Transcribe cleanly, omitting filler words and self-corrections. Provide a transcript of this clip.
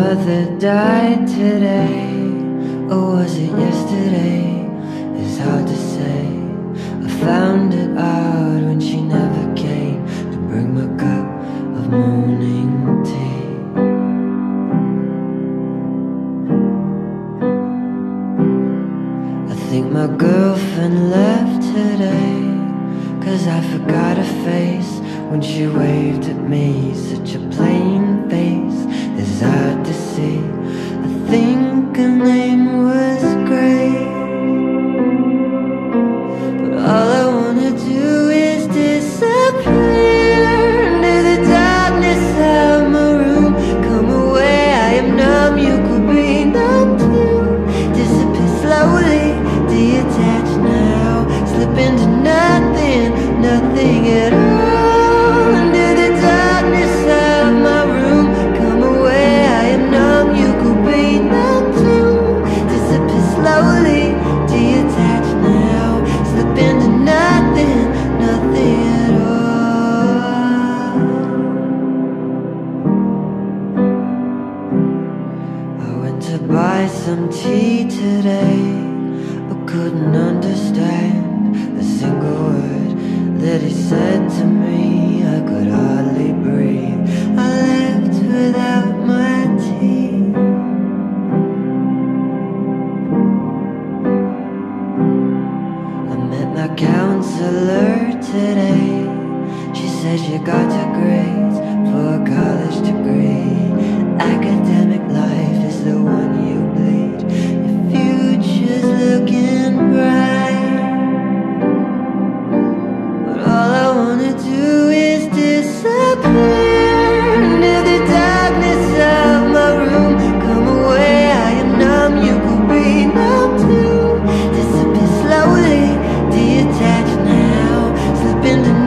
mother died today, or was it yesterday? It's hard to say. I found it odd when she never came to bring my cup of morning tea. I think my girlfriend left today, 'cause I forgot her face when she waved at me. Such a plain face, it's hard to see. I think her name was Grace, but all I wanna do is disappear into the darkness of my room. Come away, I am numb, you could be numb too. Disappear slowly, detach now, slip into nothing, nothing at all. Into the darkness of my room, come away, I am numb, you could be numb too. Disappear slowly, detach now, slip into nothing, nothing at all. I went to buy some tea today, but couldn't understand a single word that he said to me. I could hardly breathe. I left without my tea. I met my counselor today. She said she got her grades for a college degree. Academic life is the one you bleed. Your future's looking bright. All I wanna do is disappear into the darkness of my room. Come away, I am numb, you could be numb too. Disappear slowly, detach now, slip into